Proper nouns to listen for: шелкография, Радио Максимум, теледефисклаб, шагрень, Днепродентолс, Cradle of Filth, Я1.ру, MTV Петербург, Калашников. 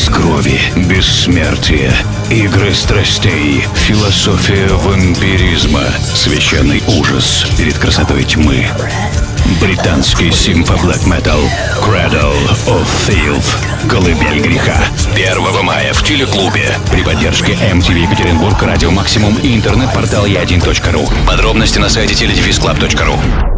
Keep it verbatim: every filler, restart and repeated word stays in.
вкус крови, бессмертие, игры страстей, философия вампиризма, священный ужас перед красотой тьмы. Британский симфо-блэк-метал Cradle of Filth, колыбель греха. первого мая в телеклубе при поддержке эм ти ви Петербург, Радио Максимум и интернет-портал я один точка ру. Подробности на сайте теледефисклаб точка ру.